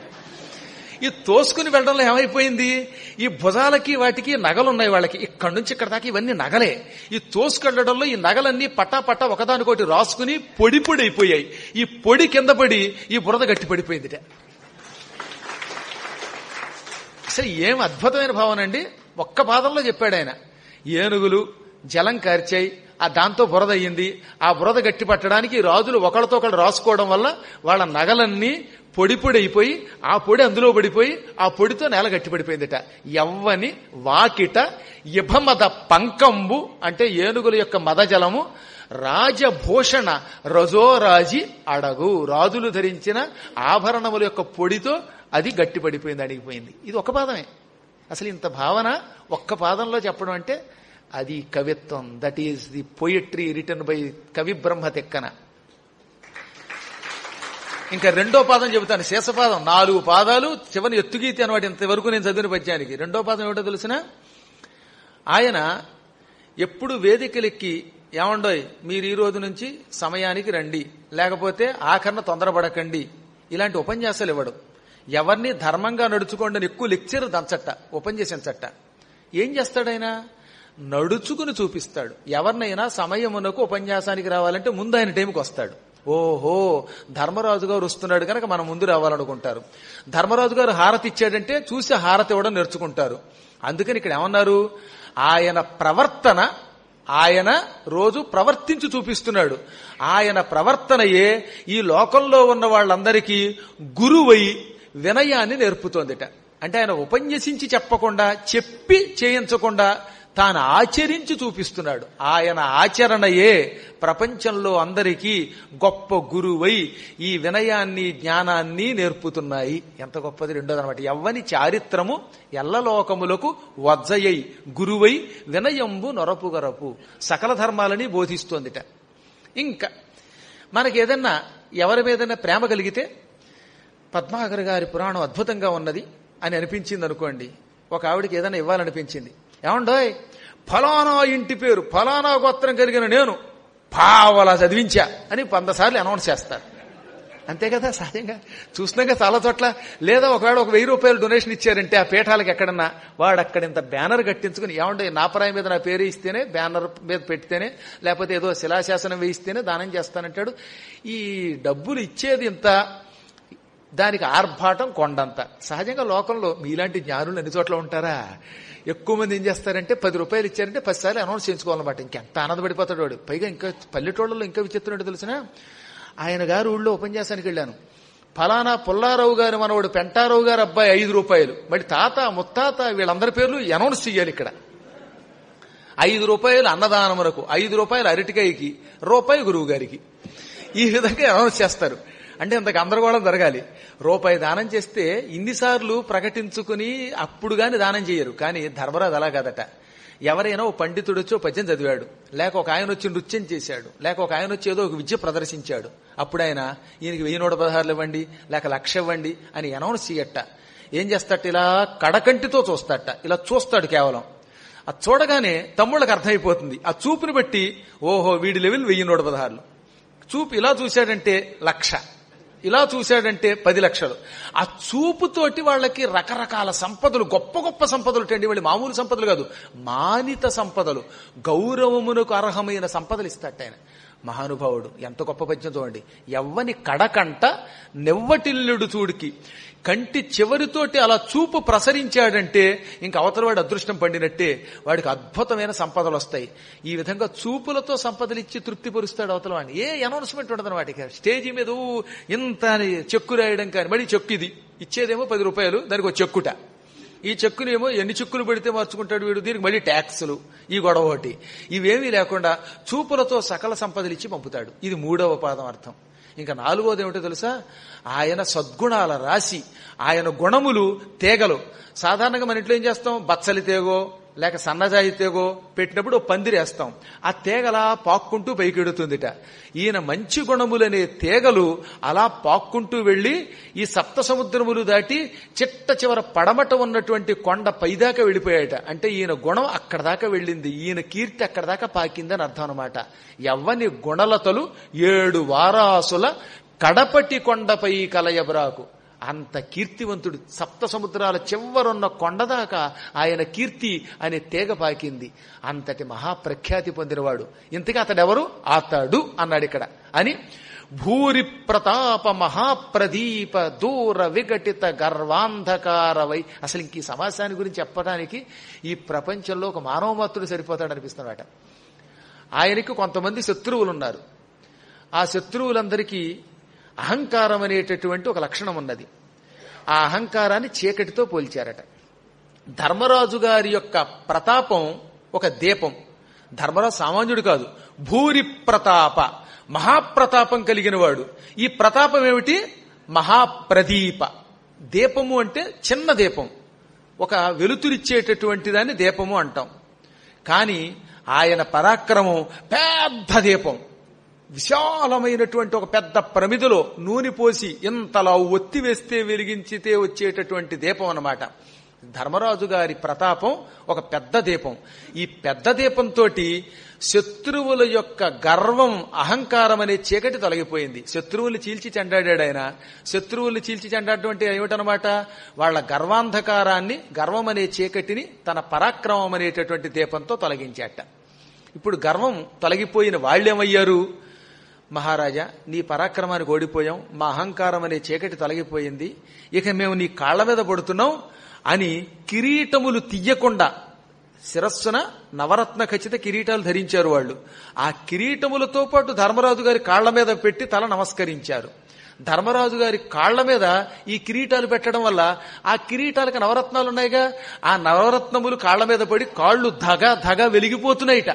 ఈ తోసుకుని వెళ్ళడంలో ఏమైపోయింది? ఈ భుజాలకి వాటికి నగలున్నాయి వాళ్ళకి, ఇక్కడి నుంచి ఇక్కడ దాకా ఇవన్నీ నగలే. ఈ తోసుకెళ్లడంలో ఈ నగలన్నీ పటా పటా ఒకదానికోటి రాసుకుని పొడి పొడి అయిపోయాయి. ఈ పొడి కింద పడి ఈ బురద గట్టి పడిపోయిందిట. అసలు ఏం అద్భుతమైన భావన అండి! ఒక్క పాదంలో చెప్పాడు ఆయన. ఏనుగులు జలం కార్చాయి, ఆ దాంతో బురద అయ్యింది. ఆ బురద గట్టి పట్టడానికి రాజులు ఒకళ్ళతో ఒకళ్ళు రాసుకోవడం వల్ల వాళ్ళ నగలన్నీ పొడి పొడి అయిపోయి ఆ పొడి అందులో పడిపోయి ఆ పొడితో నేల గట్టి పడిపోయిందిట. ఎవ్వని వాకిట ఇభమద పంకంబు అంటే ఏనుగుల యొక్క మదజలము, రాజభూషణ రజోరాజి అడగు రాజులు ధరించిన ఆభరణముల యొక్క పొడితో అది గట్టి పడిపోయింది, అడిగిపోయింది. ఇది ఒక పాదమే. అసలు ఇంత భావన ఒక్క పాదంలో చెప్పడం అంటే అది కవిత్వం. That is the poetry written by కవి బ్రహ్మ తెక్కన. ఇంకా రెండో పాదం చెబుతాను, శేషపాదం. నాలుగు పాదాలు చివరి ఎత్తుగీతి అనమాట. ఇంతవరకు నేను చదివిన పద్యానికి రెండో పాదం ఏమిటో తెలిసిన? ఆయన ఎప్పుడు వేదికలెక్కి, ఏమండోయ్ మీరు ఈ రోజు నుంచి సమయానికి రండి, లేకపోతే ఆఖరణ తొందరపడకండి, ఇలాంటి ఉపన్యాసాలు ఇవ్వడు. ఎవరిని ధర్మంగా నడుచుకోండి అని ఎక్కువ లెక్చర్ దంచట్ట, ఉపన్యసించట్ట. ఏం చేస్తాడైనా నడుచుకుని చూపిస్తాడు. ఎవరినైనా సమయమునకు ఉపన్యాసానికి రావాలంటే ముందు ఆయన టైంకి వస్తాడు. ఓహో ధర్మరాజు గారు వస్తున్నాడు కనుక మనం ముందు రావాలనుకుంటారు. ధర్మరాజు గారు హారతి ఇచ్చాడంటే చూసి హారతి ఇవ్వడం నేర్చుకుంటారు. అందుకని ఇక్కడ ఏమన్నారు, ఆయన ప్రవర్తన ఆయన రోజు ప్రవర్తించి చూపిస్తున్నాడు. ఆయన ప్రవర్తనయే ఈ లోకంలో ఉన్న వాళ్ళందరికీ గురువై వినయాన్ని నేర్పుతోందిట. అంటే ఆయన ఉపన్యసించి చెప్పకుండా, చెప్పి చేయించకుండా తాను ఆచరించి చూపిస్తున్నాడు. ఆయన ఆచరణయే ప్రపంచంలో అందరికీ గొప్ప గురువై ఈ వినయాన్ని జ్ఞానాన్ని నేర్పుతున్నాయి. ఎంత గొప్పది! రెండోదనమాట, ఎవ్వని చారిత్రము ఎల్లలోకములకు వజ్జయ్యై గురువై వినయంబు నొరపుగరపు సకల ధర్మాలని బోధిస్తోందిట. ఇంకా మనకేదన్నా ఎవరి మీదన్నా ప్రేమ కలిగితే, పద్మాకర్ గారి పురాణం అద్భుతంగా ఉన్నది అని అనిపించింది అనుకోండి, ఒక ఆవిడికి ఏదైనా ఇవ్వాలనిపించింది, ఏమండోయ్ ఫలానా ఇంటి పేరు ఫలానా గోత్రం కలిగిన నేను పావలా చదివించా అని వంద సార్లు అనౌన్స్ చేస్తారు. అంతే కదా సహజంగా చూసినాక చాలా చోట్ల. లేదా ఒకవేళ ఒక వెయ్యి రూపాయలు డొనేషన్ ఇచ్చారంటే ఆ పీఠాలకు ఎక్కడన్నా వాడు అక్కడ ఇంత బ్యానర్ కట్టించుకుని, ఏమంటే నా పరాయి మీద నా పేరు ఇస్తేనే బ్యానర్ మీద పెడితేనే లేకపోతే ఏదో శిలాశాసనం వేయిస్తేనే దానం చేస్తానంటాడు. ఈ డబ్బులు ఇచ్చేది ఇంత, దానికి ఆర్భాటం కొండంత. సహజంగా లోకంలో మీలాంటి జ్ఞానులు అన్ని చోట్ల ఉంటారా? ఎక్కువ మంది ఏం చేస్తారంటే పది రూపాయలు ఇచ్చారంటే పది సార్లు అనౌన్స్ చేయించుకోవాలన్నమాట. ఇంకెంత ఆనందపడిపోతాడు వాడు. పైగా ఇంకా పల్లెటూళ్ళలో ఇంకా విచిత్రం తెలిసిన, ఆయన గారు ఊళ్ళో ఉపన్యాసానికి వెళ్ళాను, ఫలానా పుల్లారావు గారు మనవాడు పెంటారావు గారు అబ్బాయి ఐదు రూపాయలు, మరి తాత ముత్తాత వీళ్ళందరి పేర్లు అనౌన్స్ చేయాలి ఇక్కడ. ఐదు రూపాయలు అన్నదానమునకు, ఐదు రూపాయలు అరటికాయకి, రూపాయి గురువు గారికి, ఈ విధంగా అనౌన్స్ చేస్తారు. అంటే ఇంత గందరగోళం జరగాలి. రూపాయి దానం చేస్తే ఇన్నిసార్లు ప్రకటించుకుని అప్పుడు గాని దానం చేయరు. కానీ ధర్మరాజు అలా కాదట. ఎవరైనా ఓ పండితుడు వచ్చి ఓ పద్యం చదివాడు, లేక ఒక ఆయన వచ్చి నృత్యం చేశాడు, లేక ఒక ఆయన వచ్చి ఏదో ఒక విద్య ప్రదర్శించాడు, అప్పుడు ఆయన ఈయనకి వెయ్యి నూట పదహారులు ఇవ్వండి లేక లక్ష ఇవ్వండి అని అనౌన్స్ చేయట. ఏం చేస్తాట? ఇలా కడకంటితో చూస్తాట. ఇలా చూస్తాడు కేవలం. అది చూడగానే తమ్ముళ్ళకి అర్థమైపోతుంది. ఆ చూపుని బట్టి ఓహో వీడి లెవెల్ వెయ్యి నూట పదహారులు. చూపు ఇలా చూశాడంటే లక్ష, ఇలా చూశాడంటే పది లక్షలు. ఆ చూపుతోటి వాళ్ళకి రకరకాల సంపదలు, గొప్ప గొప్ప సంపదలు టండి. వాళ్ళు మామూలు సంపదలు కాదు, మానిత సంపదలు, గౌరవమునకు అర్హమైన సంపదలు ఇస్తాట ఆయన మహానుభావుడు. ఎంత గొప్ప పద్యం చూడండి. ఎవ్వని కడకంట నెవ్వటిల్లుడు చూడికి, కంటి చివరితోటి అలా చూపు ప్రసరించాడంటే ఇంక అవతల వాడు అదృష్టం పండినట్టే, వాడికి అద్భుతమైన సంపదలు వస్తాయి. ఈ విధంగా చూపులతో సంపదలు ఇచ్చి తృప్తిపరుస్తాడు అవతల వాడిని. ఏ అనౌన్స్మెంట్ ఉండదు వాటికి. స్టేజీ మీద ఇంత చెక్కు రాయడం కానీ, మళ్ళీ చెక్కు ఇది ఇచ్చేదేమో పది రూపాయలు, దానికి ఒక చెక్కుట. ఈ చెక్కునేమో ఎన్ని చెక్కులు పెడితే మార్చుకుంటాడు వీడు, దీనికి మళ్ళీ ట్యాక్సులు, ఈ గొడవ ఒకటి. ఇవేమీ లేకుండా చూపులతో సకల సంపదలు ఇచ్చి పంపుతాడు. ఇది మూడవ పాదం అర్థం. ఇంకా నాలుగోదేమిటో తెలుసా, ఆయన సద్గుణాల రాశి, ఆయన గుణములు తేగలు. సాధారణంగా మన ఇంట్లో ఏం చేస్తాం, బచ్చలి తేగో లేక సన్నజాయి తేగో పెట్టినప్పుడు పందిరేస్తాం, ఆ తేగలా పాక్కుంటూ పైకెడుతుందిట. ఈయన మంచి గుణములనే తేగలు అలా పాక్కుంటూ వెళ్లి ఈ సప్త సముద్రములు దాటి చిట్ట చివర పడమట ఉన్నటువంటి కొండ పైదాకా వెళ్ళిపోయాట. అంటే ఈయన గుణం అక్కడ దాకా వెళ్ళింది, ఈయన కీర్తి అక్కడ దాకా పాకిందని అర్థం అనమాట. ఎవ్వని గుణలతలు ఏడు వారాసుల కడపటి కొండపై కలయబరాకు. అంత కీర్తివంతుడు, సప్త సముద్రాల చివరున్న కొండదాకా ఆయన కీర్తి అనే తీగ పాకింది. అంతటి మహాప్రఖ్యాతి పొందినవాడు. ఇంతకీ అతడెవరు? అతడు అన్నాడు ఇక్కడ అని. భూరి ప్రతాప మహాప్రదీప దూర విఘటిత గర్వాంధకారవై. అసలు ఇంక ఈ సమాసాన్ని గురించి చెప్పడానికి ఈ ప్రపంచంలో ఒక మానవ మాతృడు సరిపోతాడు అనిపిస్తున్నాడట. ఆయనకి కొంతమంది శత్రువులున్నారు. ఆ శత్రువులందరికీ అహంకారం అనేటటువంటి ఒక లక్షణం ఉన్నది. ఆ అహంకారాన్ని చీకటితో పోల్చారట. ధర్మరాజు గారి యొక్క ప్రతాపం ఒక దీపం. ధర్మరాజు సామాన్యుడు కాదు, భూరి ప్రతాప మహాప్రతాపం కలిగిన వాడు. ఈ ప్రతాపం ఏమిటి? మహాప్రదీప. దీపము అంటే చిన్న దీపం, ఒక వెలుతురిచ్చేటటువంటి దాన్ని దీపము అంటాం. కానీ ఆయన పరాక్రమం పెద్ద దీపం, విశాలమైనటువంటి ఒక పెద్ద ప్రమిదిలో నూనె పోసి ఇంతలా ఒత్తి వేస్తే వెలిగించితే వచ్చేటటువంటి దీపం అన్నమాట. ధర్మరాజు గారి ప్రతాపం ఒక పెద్ద దీపం. ఈ పెద్ద దీపంతో శత్రువుల యొక్క గర్వం, అహంకారం అనే చీకటి తొలగిపోయింది. శత్రువులు చీల్చి చెండాడాడు ఆయన. శత్రువులు చీల్చి చెండాడు అంటే ఏమిటనమాట, వాళ్ళ గర్వాంధకారాన్ని, గర్వం అనే చీకటిని తన పరాక్రమం అనేటటువంటి దీపంతో తొలగించాట. ఇప్పుడు గర్వం తొలగిపోయిన వాళ్ళేమయ్యారు? మహారాజా, నీ పరాక్రమానికి ఓడిపోయాం, మా అహంకారం అనే చీకటి తొలగిపోయింది, ఇక మేము నీ కాళ్ల మీద పడుతున్నాం అని కిరీటములు తీయకుండా శిరస్సున నవరత్న ఖచ్చిత కిరీటాలు ధరించారు వాళ్ళు. ఆ కిరీటములతో పాటు ధర్మరాజు గారి కాళ్ల మీద పెట్టి తల నమస్కరించారు. ధర్మరాజు గారి కాళ్ల మీద ఈ కిరీటాలు పెట్టడం వల్ల, ఆ కిరీటాలకు నవరత్నాలు ఉన్నాయిగా, ఆ నవరత్నములు కాళ్ల మీద పడి కాళ్ళు ధగ ధగ వెలిగిపోతున్నాయిట.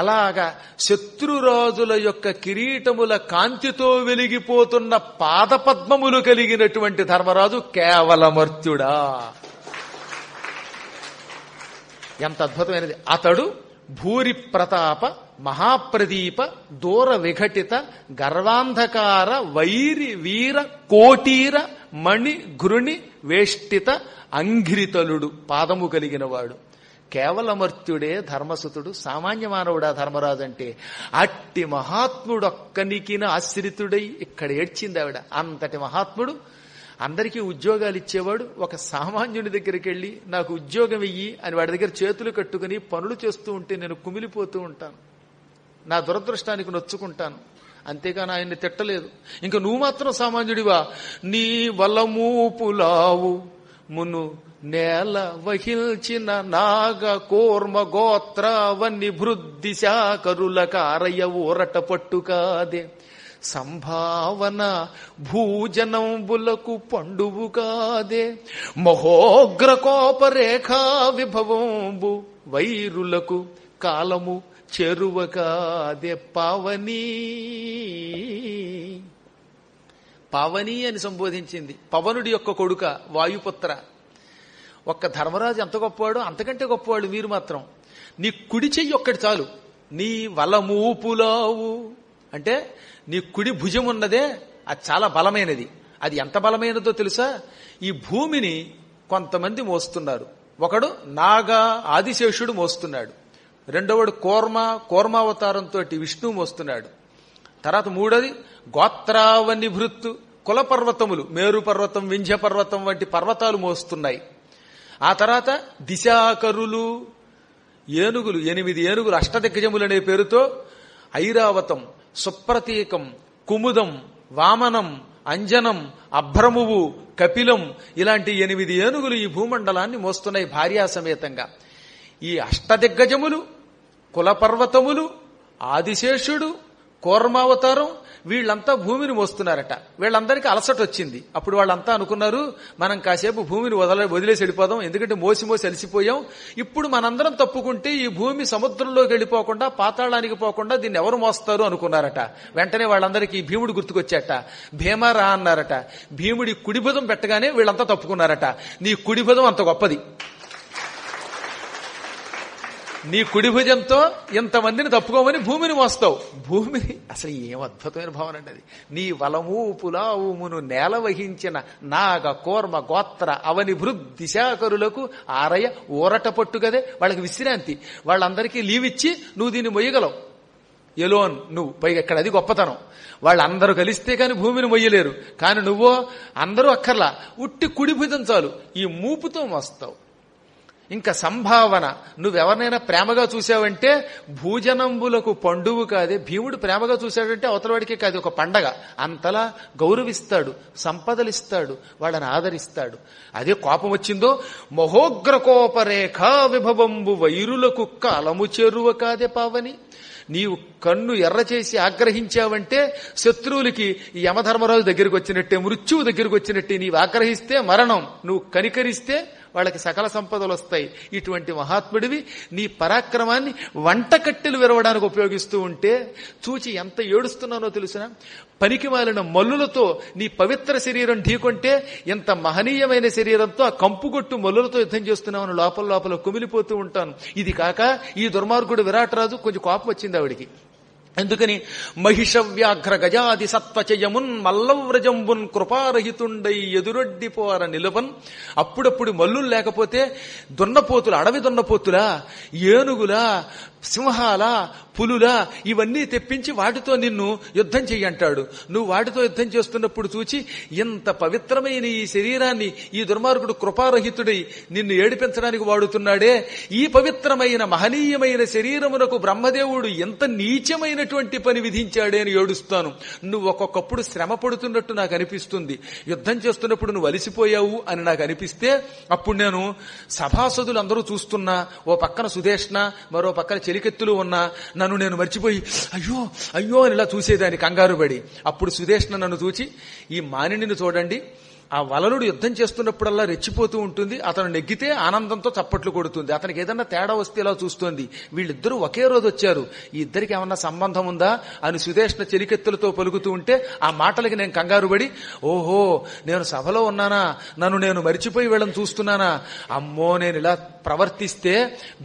అలాగా శత్రురాజుల యొక్క కిరీటముల కాంతితో వెలిగిపోతున్న పాదపద్మములు కలిగినటువంటి ధర్మరాజు కేవలమర్త్యుడా. ఎంత అద్భుతమైనది. అతడు భూరి ప్రతాప మహాప్రదీప దూర విఘటిత గర్వాంధకార వైరి వీర కోటీర మణి ఘృణి వేష్టిత అంఘ్రితలుడు, పాదము కలిగినవాడు. కేవలమర్త్యుడే ధర్మసుతుడు, సామాన్య మానవుడా ధర్మరాజు అంటే. అట్టి మహాత్ముడొక్కనికిన ఆశ్రితుడై ఇక్కడ ఏడ్చింది ఆవిడ. అంతటి మహాత్ముడు, అందరికీ ఉద్యోగాలు ఇచ్చేవాడు, ఒక సామాన్యుని దగ్గరికి వెళ్ళి నాకు ఉద్యోగం ఇయ్యి అని వాడి దగ్గర చేతులు కట్టుకుని పనులు చేస్తూ ఉంటే నేను కుమిలిపోతూ ఉంటాను, నా దురదృష్టానికి నొచ్చుకుంటాను. అంతేకాని ఆయన్ని తిట్టలేదు. ఇంకా నువ్వు మాత్రం సామాన్యుడివా, నీ వలమూపులావు మును నేల వహిల్చిన నాగ కోర్మ గోత్రవన్ని భృద్ధి శాకరుల కారయ ఊరట పట్టు కాదే, సంభావన భూజనంబులకు పండువు కాదే, మహోగ్ర కోపరేఖా విభవంబు వైరులకు కాలము చెరువ కాదే పావని. పావని అని సంబోధించింది. పవనుడి యొక్క కొడుక, వాయుపుత్ర. ఒక్క ధర్మరాజు ఎంత గొప్పవాడు, అంతకంటే గొప్పవాడు మీరు మాత్రం. నీ కుడి చెయ్యి ఒక్కటి చాలు. నీ వలమూపులావు అంటే నీ కుడి భుజం ఉన్నదే, అది చాలా బలమైనది. అది ఎంత బలమైనదో తెలుసా, ఈ భూమిని కొంతమంది మోస్తున్నారు. ఒకడు నాగా ఆదిశేషుడు మోస్తున్నాడు, రెండవడు కోర్మ కోర్మావతారంతో విష్ణువు మోస్తున్నాడు, తర్వాత మూడోది గోత్రావన్ని భృత్తు కుల పర్వతములు, మేరు పర్వతం వింధ్య పర్వతం వంటి పర్వతాలు మోస్తున్నాయి. ఆ తర్వాత దిశాకరులు, ఏనుగులు, ఎనిమిది ఏనుగులు అష్టదిగ్గజములు అనే పేరుతో ఐరావతం, సుప్రతీకం, కుముదం, వామనం, అంజనం, అభ్రమువు, కపిలం ఇలాంటి ఎనిమిది ఏనుగులు ఈ భూమండలాన్ని మోస్తున్నాయి భార్యాసమేతంగా. ఈ అష్టదిగ్గజములు, కులపర్వతములు, ఆదిశేషుడు, కూర్మావతారం వీళ్ళంతా భూమిని మోస్తున్నారట. వీళ్ళందరికీ అలసట వచ్చింది. అప్పుడు వాళ్ళంతా అనుకున్నారు, మనం కాసేపు భూమిని వదల వదిలేసి వెళ్ళిపోదాం, ఎందుకంటే మోసి మోసి అలసిపోయాం. ఇప్పుడు మనందరం తప్పుకుంటే ఈ భూమి సముద్రంలోకి వెళ్ళిపోకుండా పాతాళానికి పోకుండా దీన్ని ఎవరు మోస్తారు అనుకున్నారట. వెంటనే వాళ్ళందరికీ భీముడు గుర్తుకొచ్చాట. భీమరా అన్నారట. భీముడి కుడిభుదం పెట్టగానే వీళ్ళంతా తప్పుకున్నారట. నీ కుడిభుదం అంత గొప్పది, నీ కుడిభుజంతో ఎంతమందిని తప్పుకోమని భూమిని మోస్తావు. భూమిని అసలు ఏం అద్భుతమైన భావన అండి అది. నీ వలము పులావుమును నేల వహించిన నాగ కోర్మ గోత్ర అవని భృద్ దిశాకరులకు ఆరయ ఊరట పట్టు కదే. వాళ్ళకి విశ్రాంతి, వాళ్ళందరికీ లీవ్ ఇచ్చి నువ్వు దీన్ని మొయ్యగలవు ఎలోన్. నువ్వు పైగా ఇక్కడ అది గొప్పతనం, వాళ్ళందరూ కలిస్తే కానీ భూమిని మొయ్యలేరు. కానీ నువ్వు అందరూ అక్కర్లా, ఉట్టి కుడిభుజం చాలు, ఈ మూపుతో మోస్తావు. ఇంకా సంభావన, నువ్వెవరినైనా ప్రేమగా చూసావంటే భూజనంబులకు పండువు కాదే. భీముడు ప్రేమగా చూశాడంటే అవతలవాడికే కాదు, ఒక పండగ. అంతలా గౌరవిస్తాడు, సంపదలిస్తాడు, వాళ్ళని ఆదరిస్తాడు. అదే కోపం వచ్చిందో మహోగ్రకోపరేఖా విభవంబు వైరులకు కాలము చెరువ కాదే పావని. నీవు కన్ను ఎర్ర చేసి ఆగ్రహించావంటే శత్రువులకి యమధర్మరాజు దగ్గరికి వచ్చినట్టే, మృత్యువు దగ్గరికి వచ్చినట్టే. నీవు ఆగ్రహిస్తే మరణం, నువ్వు కనికరిస్తే వాళ్ళకి సకల సంపదలు వస్తాయి. ఇటువంటి మహాత్ముడివి నీ పరాక్రమాన్ని వంటకట్టెలు విరవడానికి ఉపయోగిస్తూ ఉంటే చూచి ఎంత ఏడుస్తున్నానో తెలుసిన. పనికి మాలిన మల్లులతో నీ పవిత్ర శరీరం ఢీకొంటే ఎంత మహనీయమైన శరీరంతో ఆ కంపుగొట్టు మల్లులతో యుద్ధం చేస్తున్నామని లోపల లోపల కుమిలిపోతూ ఉంటాను. ఇది కాక ఈ దుర్మార్గుడు విరాటరాజు కొంచెం కోపం వచ్చింది ఆవిడికి. ఎందుకని మహిష వ్యాఘ్ర గజాది సత్వచయమున్ మల్లవ్రజంబున్ కృపారహితుండై ఎదురొడ్డిపోర నిలవన్. అప్పుడప్పుడు మల్లులు లేకపోతే దున్నపోతుల, అడవి దున్నపోతుల, ఏనుగుల, సింహాల, పులుల ఇవన్నీ తెప్పించి వాటితో నిన్ను యుద్ధం చెయ్యంటాడు. నువ్వు వాటితో యుద్ధం చేస్తున్నప్పుడు చూచి ఎంత పవిత్రమైన ఈ శరీరాన్ని ఈ దుర్మార్గుడు కృపారహితుడై నిన్ను ఏడిపించడానికి వాడుతున్నాడే. ఈ పవిత్రమైన మహనీయమైన శరీరమునకు బ్రహ్మదేవుడు ఎంత నీచమైనటువంటి పని విధించాడే అని ఏడుస్తాను. నువ్వు ఒక్కొక్కప్పుడు శ్రమ పడుతున్నట్టు నాకు అనిపిస్తుంది, యుద్ధం చేస్తున్నప్పుడు నువ్వు అలిసిపోయావు అని నాకు అనిపిస్తే అప్పుడు నేను సభాసదులు అందరూ చూస్తున్నా, ఓ పక్కన సుదేష్ణ, మరో పక్కన చెలికెత్తులు ఉన్నా, నన్ను నేను మర్చిపోయి అయ్యో అయ్యో అని ఇలా చూసేదాన్ని కంగారు పడి. అప్పుడు సుదేష్ణ నన్ను చూచి, ఈ మానిని చూడండి, ఆ వలనుడు యుద్ధం చేస్తున్నప్పుడల్లా రెచ్చిపోతూ ఉంటుంది, అతను నెగ్గితే ఆనందంతో చప్పట్లు కొడుతుంది, అతనికి ఏదన్నా తేడా వస్తే ఇలా చూస్తోంది. వీళ్ళిద్దరూ ఒకే రోజు వచ్చారు, ఈ ఇద్దరికి ఏమన్నా సంబంధం ఉందా అని సుదేష్ణ చెలికెత్తులతో పలుకుతూ ఉంటే ఆ మాటలకి నేను కంగారు పడి, ఓహో నేను సభలో ఉన్నానా, నన్ను నేను మరిచిపోయి వీళ్ళని చూస్తున్నానా, అమ్మో నేను ఇలా ప్రవర్తిస్తే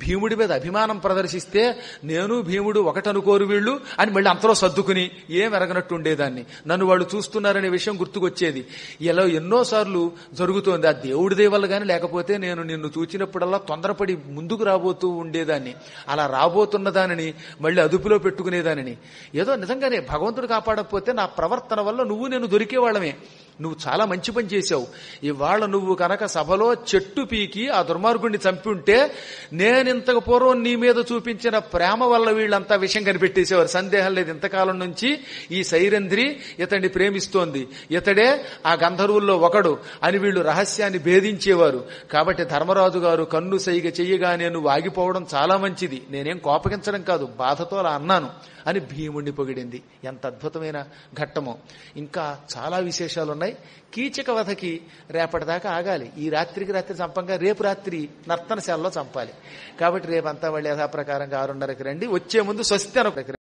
భీముడి మీద అభిమానం ప్రదర్శిస్తే నేను భీముడు ఒకటనుకోరు వీళ్ళు అని మళ్ళీ అంతలో సర్దుకుని ఏం ఎరగనట్టు ఉండేదాన్ని. నన్ను వాళ్ళు చూస్తున్నారనే విషయం గుర్తుకొచ్చేది. ఇలా ఎన్నో సార్లు జరుగుతోంది. ఆ దేవుడి దేవల్ల గాని లేకపోతే నేను నిన్ను చూచినప్పుడల్లా తొందరపడి ముందుకు రాబోతూ ఉండేదాన్ని. అలా రాబోతున్న దానిని మళ్ళీ అదుపులో పెట్టుకునేదానిని. ఏదో నిజంగానే భగవంతుడు కాపాడకపోతే నా ప్రవర్తన వల్ల నువ్వు నేను దొరికేవాళ్ళమే. నువ్వు చాలా మంచి పని చేశావు. ఇవాళ నువ్వు కనుక సభలో చెట్టు పీకి ఆ దుర్మార్గుణ్ణి చంపి ఉంటే నేనింతకు పూర్వం నీ మీద చూపించిన ప్రేమ వల్ల వీళ్ళంతా విషయం కనిపెట్టేసేవారు. సందేహం లేదు, ఇంతకాలం నుంచి ఈ సైరంధ్రి ఇతడిని ప్రేమిస్తోంది, ఇతడే ఆ గంధర్వుల్లో ఒకడు అని వీళ్ళు రహస్యాన్ని భేదించేవారు. కాబట్టి ధర్మరాజు గారు కన్ను సైగ చెయ్యగానే నువ్వు ఆగిపోవడం చాలా మంచిది, నేనేం కోపగించడం కాదు, బాధతో అలా అన్నాను అని భీముణ్ణి పొగిడింది. ఎంత అద్భుతమైన ఘట్టమో. ఇంకా చాలా విశేషాలున్నాయి. కీచక వధకి రేపటిదాకా ఆగాలి. ఈ రాత్రికి రాత్రి చంపంగా రేపు రాత్రి నర్తనశాలలో చంపాలి. కాబట్టి రేపంతా వాళ్ళు యథాప్రకారంగా ఆరున్నరకి రండి. వచ్చే ముందు స్వస్తి అనొక